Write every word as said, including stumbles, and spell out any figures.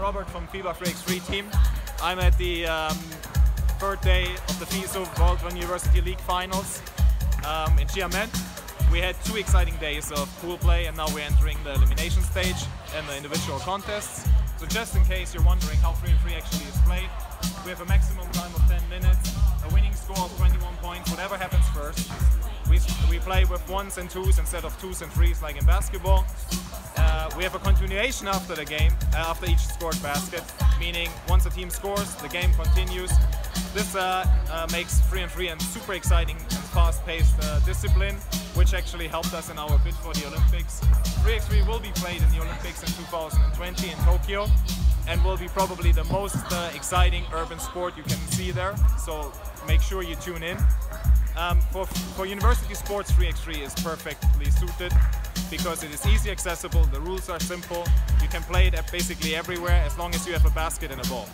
Robert from FIBA three by three team. I'm at the um, third day of the FISU World University League Finals um, in Xiamen. We had two exciting days of pool play, and now we're entering the elimination stage and the individual contests. So just in case you're wondering how three by three actually is played, we have a maximum time of ten minutes, a winning score of twenty-one points, whatever happens first. We, we play with ones and twos instead of twos and threes like in basketball. Uh, we have a continuation after the game, uh, after each scored basket, meaning once a team scores, the game continues. This uh, uh, makes three by three a super exciting and fast-paced uh, discipline, which actually helped us in our bid for the Olympics. three by three will be played in the Olympics in two thousand twenty in Tokyo, and will be probably the most uh, exciting urban sport you can see there, so make sure you tune in. Um, for, for university sports, three by three is perfectly suited because it is easy accessible, the rules are simple, you can play it at basically everywhere as long as you have a basket and a ball.